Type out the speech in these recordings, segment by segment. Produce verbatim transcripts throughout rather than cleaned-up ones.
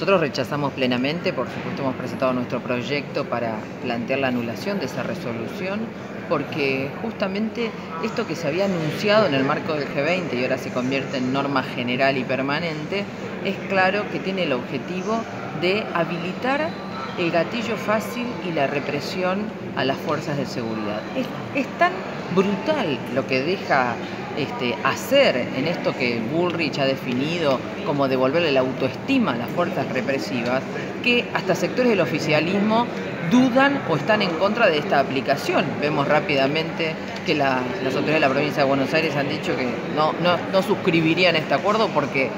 Nosotros rechazamos plenamente, por supuesto hemos presentado nuestro proyecto para plantear la anulación de esa resolución, porque justamente esto que se había anunciado en el marco del G veinte y ahora se convierte en norma general y permanente, es claro que tiene el objetivo de habilitar el gatillo fácil y la represión a las fuerzas de seguridad. Es, es tan brutal lo que deja este, hacer en esto que Bullrich ha definido como devolverle la autoestima a las fuerzas represivas, que hasta sectores del oficialismo dudan o están en contra de esta aplicación. Vemos rápidamente que la, las autoridades de la provincia de Buenos Aires han dicho que no, no, no suscribirían este acuerdo porque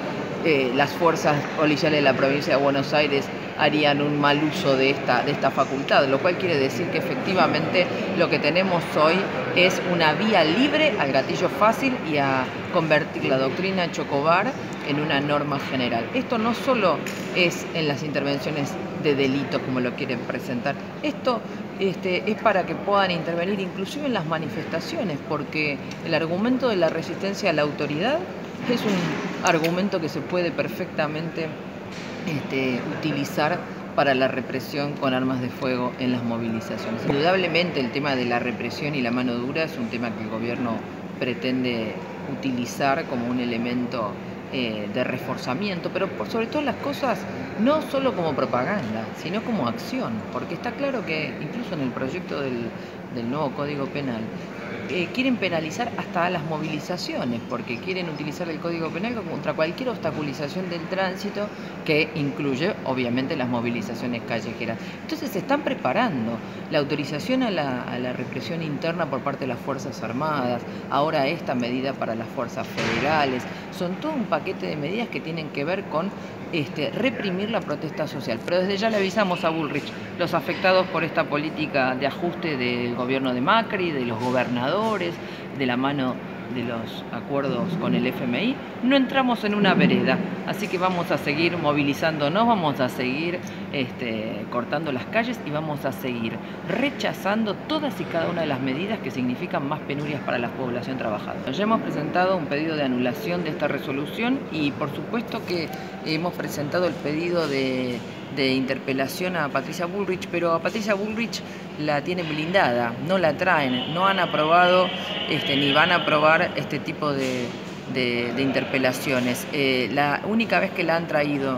Eh, las fuerzas policiales de la provincia de Buenos Aires harían un mal uso de esta, de esta facultad, lo cual quiere decir que efectivamente lo que tenemos hoy es una vía libre al gatillo fácil y a convertir la doctrina Chocobar en una norma general. Esto no solo es en las intervenciones de delitos como lo quieren presentar, esto este, es para que puedan intervenir inclusive en las manifestaciones, porque el argumento de la resistencia a la autoridad es un argumento que se puede perfectamente este, utilizar para la represión con armas de fuego en las movilizaciones. Indudablemente el tema de la represión y la mano dura es un tema que el gobierno pretende utilizar como un elemento eh, de reforzamiento, pero por sobre todas las cosas no solo como propaganda, sino como acción, porque está claro que incluso en el proyecto del, del nuevo Código Penal, Eh, quieren penalizar hasta las movilizaciones, porque quieren utilizar el Código Penal contra cualquier obstaculización del tránsito, que incluye obviamente las movilizaciones callejeras. Entonces se están preparando la autorización a la, a la represión interna por parte de las Fuerzas Armadas, ahora esta medida para las Fuerzas Federales, son todo un paquete de medidas que tienen que ver con este, reprimir la protesta social. Pero desde ya le avisamos a Bullrich, los afectados por esta política de ajuste del gobierno de Macri, de los gobernadores, de la mano de los acuerdos con el F M I, no entramos en una vereda, así que vamos a seguir movilizándonos, vamos a seguir este, cortando las calles y vamos a seguir rechazando todas y cada una de las medidas que significan más penurias para la población trabajadora. Ya hemos presentado un pedido de anulación de esta resolución y por supuesto que hemos presentado el pedido de, de interpelación a Patricia Bullrich, pero a Patricia Bullrich la tienen blindada, no la traen, no han aprobado este, ni van a aprobar este tipo de, de, de interpelaciones. Eh, la única vez que la han traído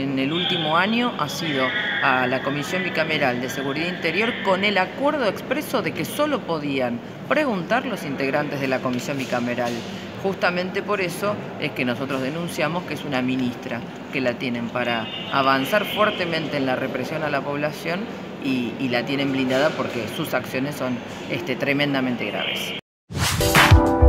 en el último año ha sido a la Comisión Bicameral de Seguridad Interior con el acuerdo expreso de que solo podían preguntar los integrantes de la Comisión Bicameral. Justamente por eso es que nosotros denunciamos que es una ministra que la tienen para avanzar fuertemente en la represión a la población y, y la tienen blindada porque sus acciones son este, tremendamente graves.